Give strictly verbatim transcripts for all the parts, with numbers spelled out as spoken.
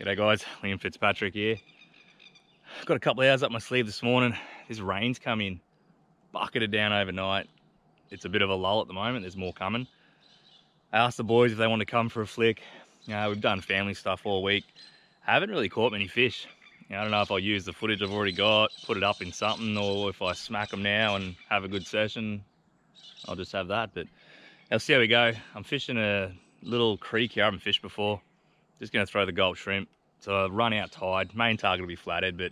G'day guys, Liam Fitzpatrick here. I've got a couple of hours up my sleeve this morning. This rain's come in, bucketed down overnight. It's a bit of a lull at the moment, there's more coming. I asked the boys if they want to come for a flick. You know, we've done family stuff all week. I haven't really caught many fish. You know, I don't know if I'll use the footage I've already got, put it up in something, or if I smack them now and have a good session, I'll just have that. But I'll see how we go. I'm fishing a little creek here I haven't fished before. Just gonna throw the gulp shrimp. So I've run out tide. Main target will be flathead, but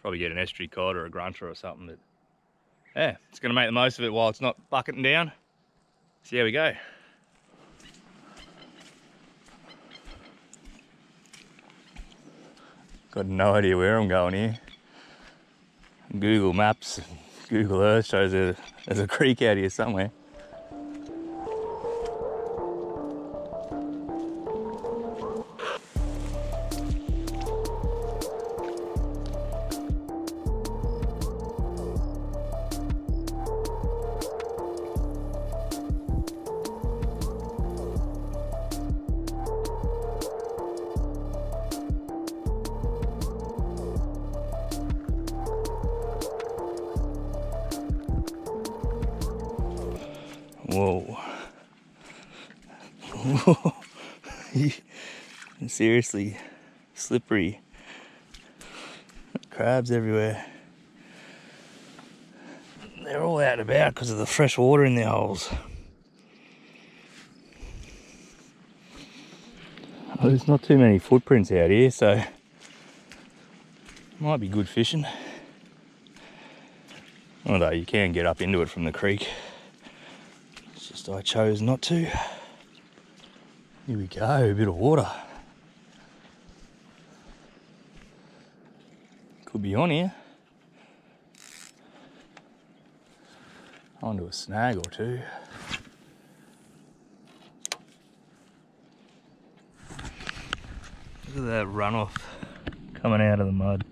probably get an estuary cod or a grunter or something. But yeah, it's gonna make the most of it while it's not bucketing down. See how we go. Got no idea where I'm going here. Google Maps, Google Earth shows a, there's a creek out here somewhere. Whoa. Whoa. Seriously, slippery. Crabs everywhere. They're all out and about because of the fresh water in their holes. Well, there's not too many footprints out here, so might be good fishing. Although you can get up into it from the creek. Just I chose not to. Here we go, a bit of water. Could be on here. Onto a snag or two. Look at that runoff coming out of the mud.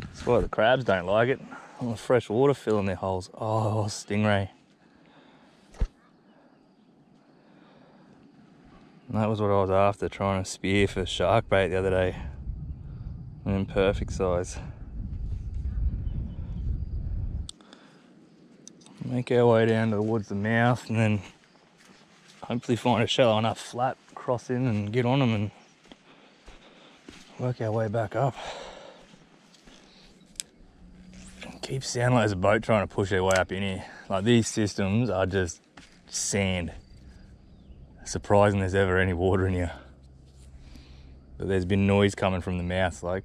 That's why the crabs don't like it. Oh, fresh water filling their holes. Oh, stingray. And that was what I was after, trying to spear for shark bait the other day. In perfect size. Make our way down towards the mouth and then hopefully find a shallow enough flat, cross in and get on them and work our way back up. Keeps sounding like there's a boat trying to push their way up in here. Like, these systems are just sand. Surprising there's ever any water in here. But there's been noise coming from the mouth, like,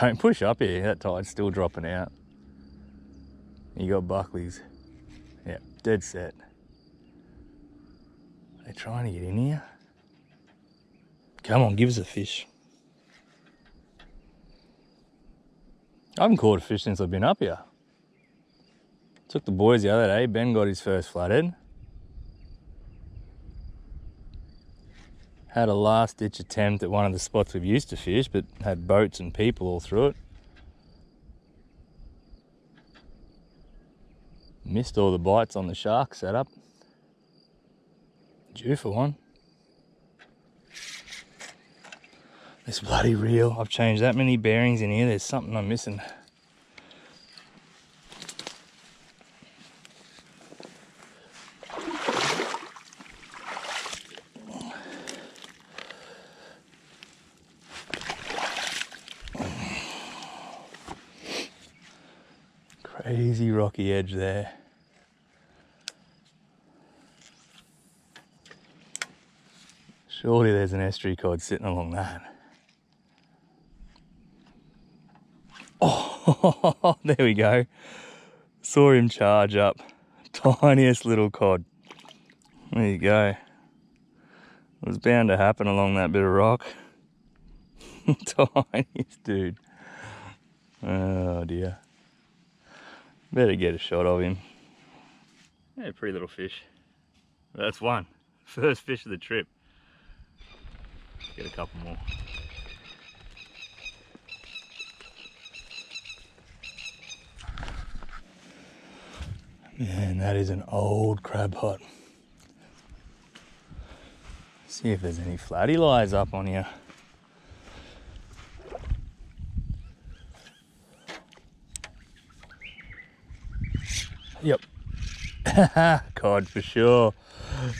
don't push up here, that tide's still dropping out. You got buckleys. Yeah, dead set. They're trying to get in here. Come on, give us a fish. I haven't caught a fish since I've been up here. Took the boys the other day. Ben got his first flathead. Had a last-ditch attempt at one of the spots we've used to fish, but had boats and people all through it. Missed all the bites on the shark setup. Due for one. This bloody reel. I've changed that many bearings in here. There's something I'm missing. Crazy rocky edge there. Surely there's an estuary cod sitting along that. There we go. Saw him charge up. Tiniest little cod. There you go. It was bound to happen along that bit of rock. Tiniest dude. Oh dear. Better get a shot of him. Yeah, pretty little fish. That's one. First fish of the trip. Get a couple more. Man, that is an old crab hut. See if there's any flatty lies up on here. Yep. God, for sure.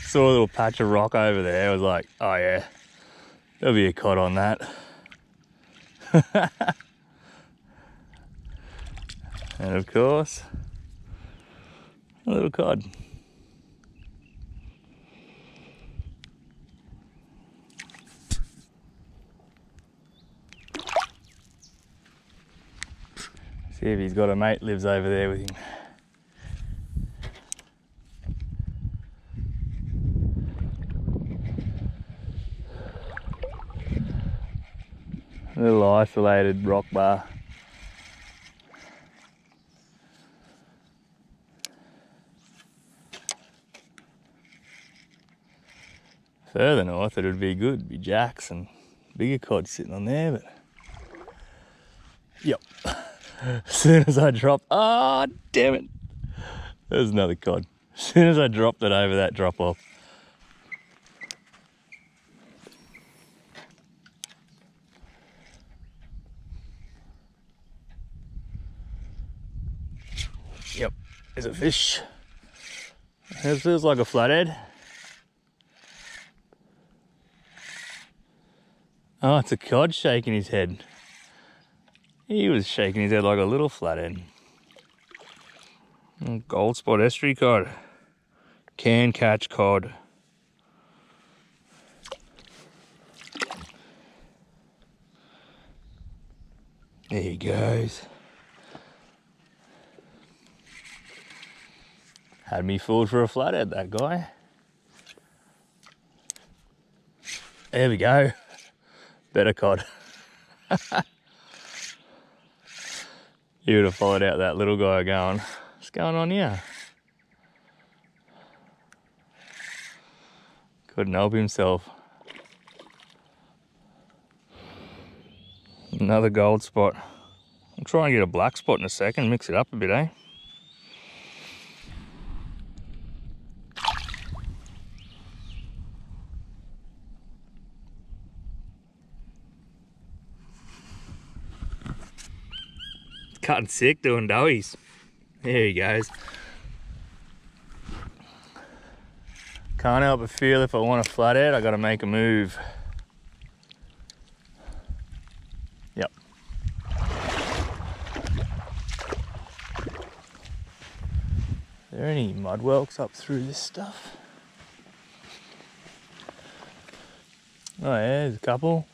Saw a little patch of rock over there. I was like, oh yeah, there'll be a cod on that. And of course, a little cod. See if he's got a mate, lives over there with him. A little isolated rock bar. Further north it would be good, it'd be jacks and bigger cod sitting on there, but yep. As soon as I dropped, ah, oh, damn it, there's another cod. As soon as I dropped it over that drop off. Yep, there's a fish. It feels like a flathead. Oh, it's a cod shaking his head. He was shaking his head like a little flathead. Gold spot estuary cod. Can catch cod. There he goes. Had me fooled for a flathead, that guy. There we go. Better cod. You would have followed out that little guy going, what's going on here? Couldn't help himself. Another gold spot. I'll try and get a black spot in a second, mix it up a bit, eh? Cutting sick doing doughies. There he goes. Can't help but feel if I want a flathead, I gotta make a move. Yep. Are there any mud whelks up through this stuff? Oh yeah, there's a couple.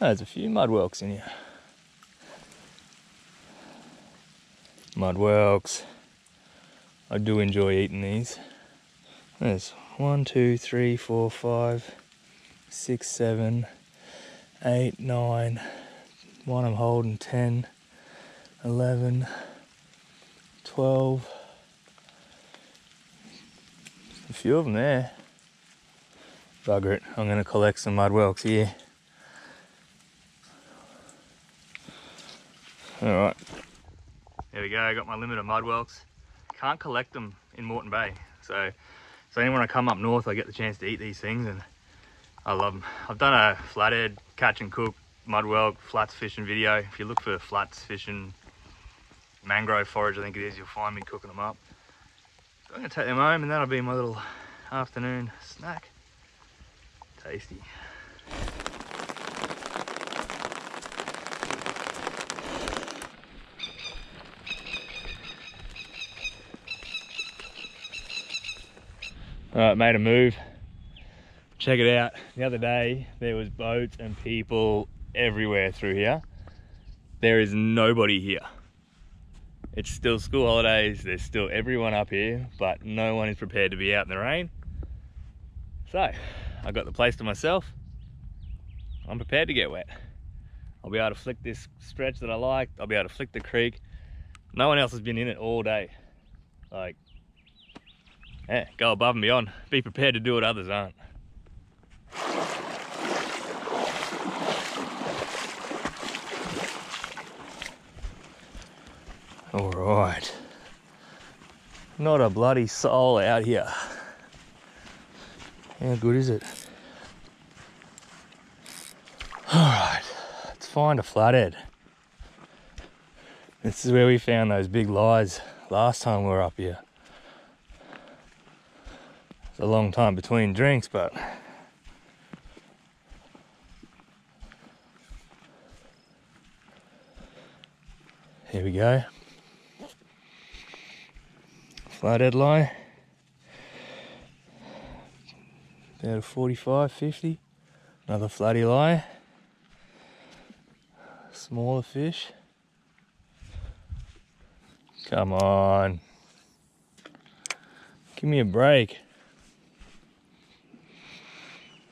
Oh, there's a few mud whelks in here. Mud whelks. I do enjoy eating these. There's one, two, three, four, five, six, seven, eight, nine. One I'm holding, ten, eleven, twelve. A few of them there. Bugger it, I'm going to collect some mud whelks here. Alright, there we go, I got my limit of mud whelks. Can't collect them in Moreton Bay, so so only when I come up north I get the chance to eat these things, and I love them. I've done a flathead catch and cook, mud whelk, flats fishing video. If you look for flats fishing, mangrove forage I think it is, you'll find me cooking them up. So I'm going to take them home and that'll be my little afternoon snack. Tasty. Alright, made a move. Check it out. The other day, there was boats and people everywhere through here. There is nobody here. It's still school holidays. There's still everyone up here, but no one is prepared to be out in the rain. So, I got the place to myself. I'm prepared to get wet. I'll be able to flick this stretch that I like. I'll be able to flick the creek. No one else has been in it all day. Like, yeah, go above and beyond. Be prepared to do what others aren't. All right. Not a bloody soul out here. How good is it? Alright, let's find a flathead. This is where we found those big lies last time we were up here. It's a long time between drinks, but here we go. Flathead lie. About a forty-five, fifty. Another flatty lie. Smaller fish. Come on. Give me a break.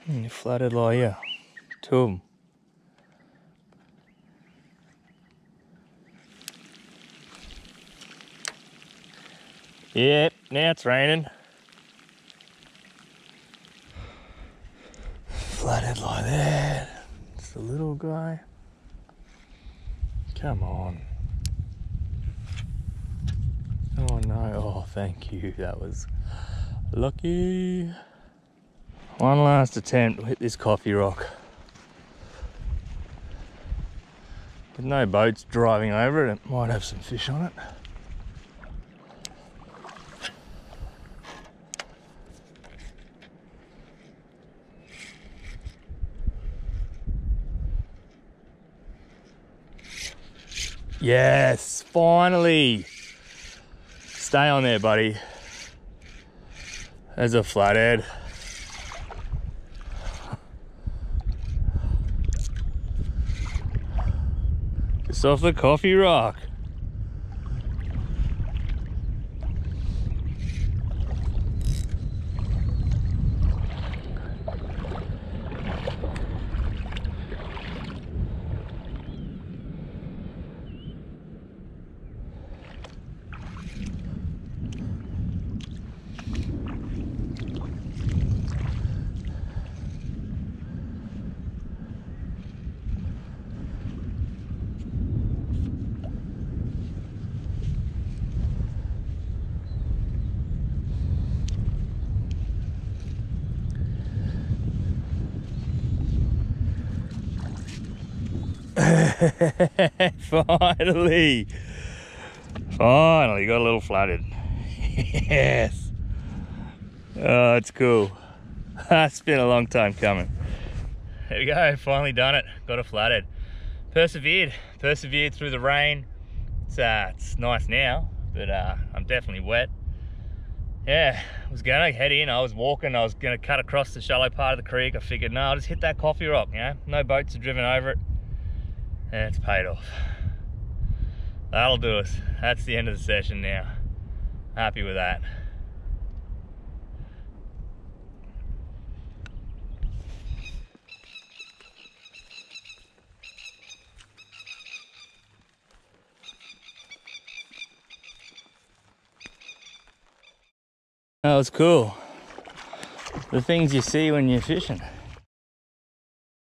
Hmm, flathead lie here. Two of them. Yep, now it's raining. Flathead lie there. It's the little guy. Come on. Oh no, oh thank you, that was lucky. One last attempt, we'll hit this coffee rock. With no boats driving over it, it might have some fish on it. Yes, finally. Stay on there, buddy. There's a flathead. Just off the coffee rock. Finally, finally got a little flathead. Yes. Oh, it's cool. It's been a long time coming. There we go, finally done it. Got a flathead. Persevered, persevered through the rain. It's, uh, it's nice now, but uh, I'm definitely wet. Yeah, I was gonna head in, I was walking, I was gonna cut across the shallow part of the creek. I figured, no, I'll just hit that coffee rock, you know? No boats are driven over it. And it's paid off. That'll do us. That's the end of the session now. Happy with that. That was cool. The things you see when you're fishing.